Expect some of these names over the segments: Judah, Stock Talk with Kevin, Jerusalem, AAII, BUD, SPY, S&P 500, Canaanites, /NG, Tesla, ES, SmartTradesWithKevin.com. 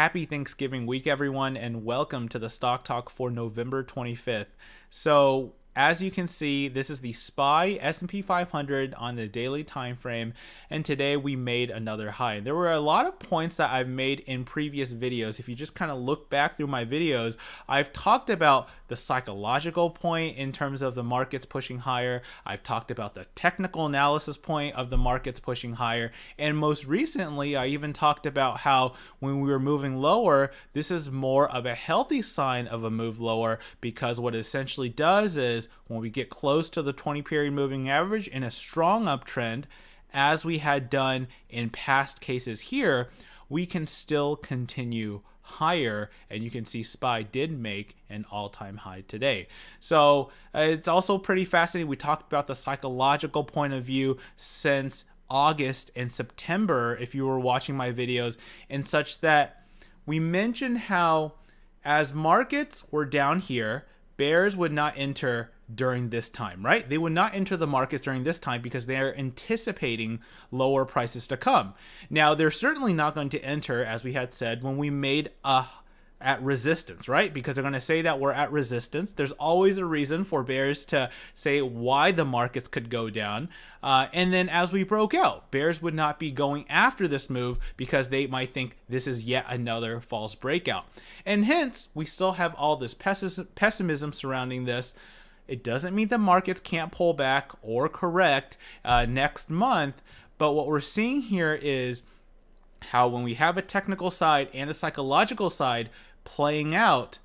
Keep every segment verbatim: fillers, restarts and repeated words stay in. Happy Thanksgiving week, everyone, and welcome to the Stock Talk for November twenty-fifth. So, as you can see, this is the S P Y S and P five hundred on the daily time frame, and today we made another high. There were a lot of points that I've made in previous videos. If you just kind of look back through my videos, I've talked about the psychological point in terms of the markets pushing higher. I've talked about the technical analysis point of the markets pushing higher, and most recently I even talked about how when we were moving lower, this is more of a healthy sign of a move lower, because what it essentially does is when we get close to the twenty period moving average in a strong uptrend, as we had done in past cases here, we can still continue higher, and you can see S P Y did make an all-time high today. So uh, it's also pretty fascinating. We talked about the psychological point of view since August and September, if you were watching my videos, and such that we mentioned how as markets were down here, bears would not enter during this time, right? They would not enter the markets during this time because they're anticipating lower prices to come. Now, they're certainly not going to enter, as we had said, when we made a at resistance, right? Because they're going to say that we're at resistance. There's always a reason for bears to say why the markets could go down. Uh, and then as we broke out, bears would not be going after this move because they might think this is yet another false breakout. And hence, we still have all this pessimism surrounding this. It doesn't mean the markets can't pull back or correct uh, next month. But what we're seeing here is how when we have a technical side and a psychological side playing out,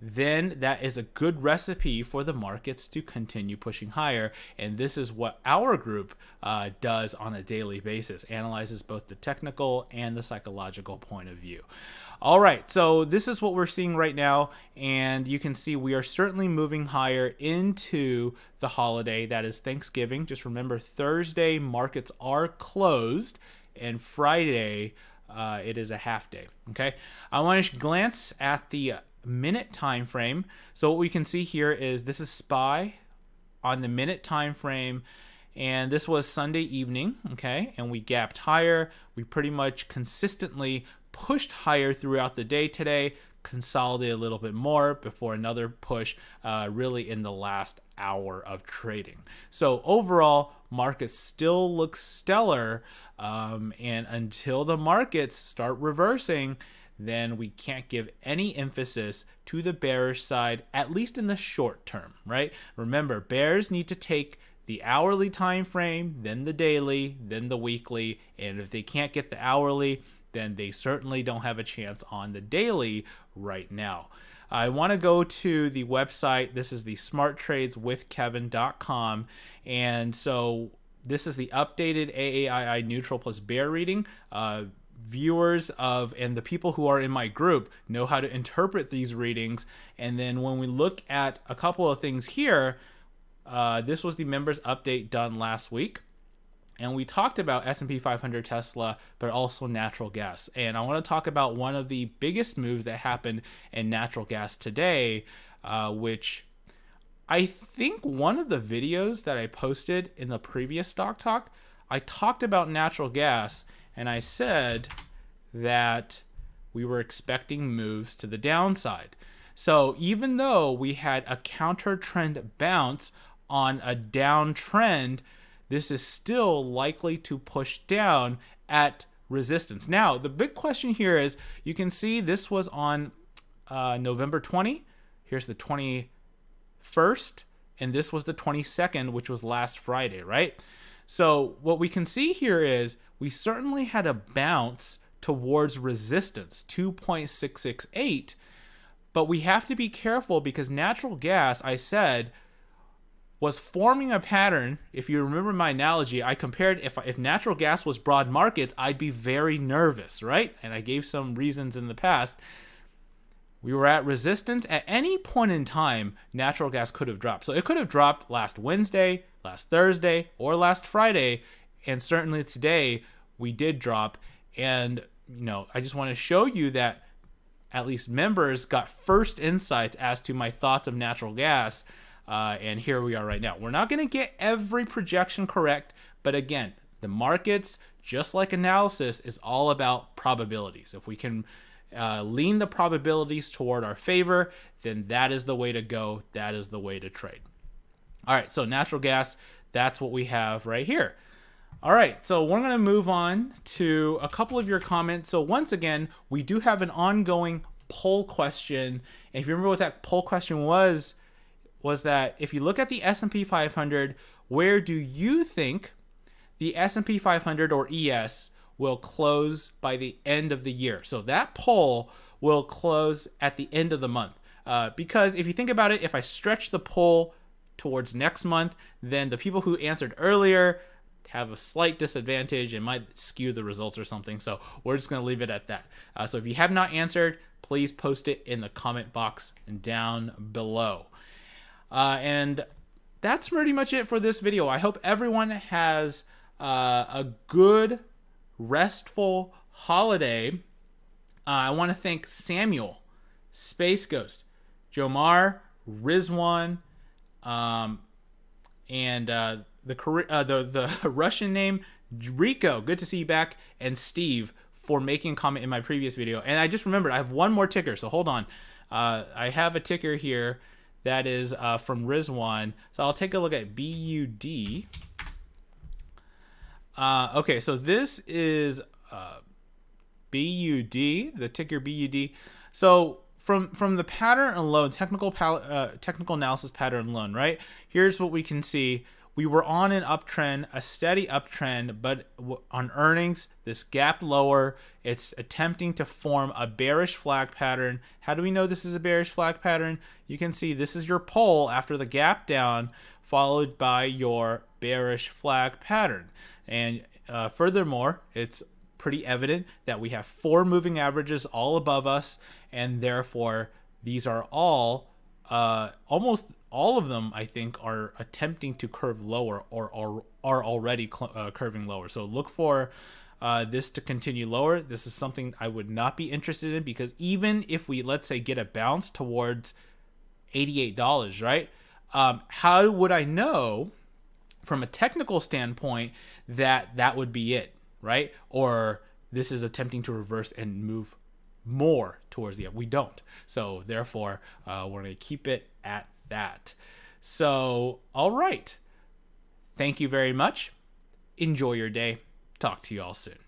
then that is a good recipe for the markets to continue pushing higher. And this is what our group uh, does on a daily basis, analyzes both the technical and the psychological point of view. All right, so this is what we're seeing right now, and you can see we are certainly moving higher into the holiday that is Thanksgiving. Just remember, Thursday markets are closed, and Friday, uh, it is a half day, okay? I want to glance at the minute time frame. So what we can see here is this is S P Y on the minute time frame, and this was Sunday evening, okay? And we gapped higher. We pretty much consistently pushed higher throughout the day today, consolidate a little bit more before another push uh, really in the last hour of trading. So overall, markets still look stellar, um, and until the markets start reversing, then we can't give any emphasis to the bearish side, at least in the short term, right? Remember, bears need to take the hourly time frame, then the daily, then the weekly, and if they can't get the hourly, then they certainly don't have a chance on the daily right now. I want to go to the website. This is the Smart Trades With Kevin dot com. And so this is the updated A A I I neutral plus bear reading. Uh, viewers of and the people who are in my group know how to interpret these readings. And then when we look at a couple of things here, uh, this was the members update done last week. And we talked about S and P five hundred, Tesla, but also natural gas. And I want to talk about one of the biggest moves that happened in natural gas today, uh, which I think one of the videos that I posted in the previous Stock Talk, I talked about natural gas, and I said that we were expecting moves to the downside. So even though we had a counter trend bounce on a downtrend, this is still likely to push down at resistance. Now, the big question here is, you can see this was on uh, November twentieth. Here's the twenty-first, and this was the twenty-second, which was last Friday, right? So what we can see here is we certainly had a bounce towards resistance, two point six six eight, but we have to be careful because natural gas, I said, was forming a pattern. If you remember my analogy, I compared if, if natural gas was broad markets, I'd be very nervous, right? And I gave some reasons in the past. We were at resistance. At any point in time, natural gas could have dropped. So it could have dropped last Wednesday, last Thursday, or last Friday. And certainly today, we did drop. And, you know, I just want to show you that at least members got first insights as to my thoughts of natural gas. Uh, and here we are right now. We're not going to get every projection correct, but again, the markets, just like analysis, is all about probabilities. If we can uh, lean the probabilities toward our favor, then that is the way to go. That is the way to trade. All right, so natural gas, that's what we have right here. All right, so we're gonna move on to a couple of your comments. So once again, we do have an ongoing poll question. And if you remember what that poll question was, was that if you look at the S and P five hundred, where do you think the S and P five hundred or E S will close by the end of the year? So that poll will close at the end of the month. Uh, because if you think about it, if I stretch the poll towards next month, then the people who answered earlier have a slight disadvantage and might skew the results or something. So we're just gonna leave it at that. Uh, so if you have not answered, please post it in the comment box down below. Uh, and that's pretty much it for this video. I hope everyone has uh, a good, restful holiday. Uh, I wanna thank Samuel, Space Ghost, Jomar, Rizwan, um, and uh, the, uh, the, the Russian name, Rico, good to see you back, and Steve for making a comment in my previous video. And I just remembered, I have one more ticker, so hold on. Uh, I have a ticker here that is uh, from Rizwan. So I'll take a look at B U D. Uh, okay, so this is uh, B U D, the ticker B U D. So from from the pattern alone, technical uh, technical analysis pattern alone, right? Here's what we can see. We were on an uptrend, a steady uptrend, but on earnings, this gap lower, it's attempting to form a bearish flag pattern. How do we know this is a bearish flag pattern? You can see this is your pole after the gap down, followed by your bearish flag pattern. And uh, furthermore, it's pretty evident that we have four moving averages all above us, and therefore these are all uh, almost all of them, I think, are attempting to curve lower or are, are already uh, curving lower. So look for uh, this to continue lower. This is something I would not be interested in, because even if we, let's say, get a bounce towards eighty-eight dollars, right? Um, how would I know from a technical standpoint that that would be it, right? Or this is attempting to reverse and move more towards the up? We don't. So therefore, uh, we're going to keep it at that. So, all right. Thank you very much. Enjoy your day. Talk to you all soon.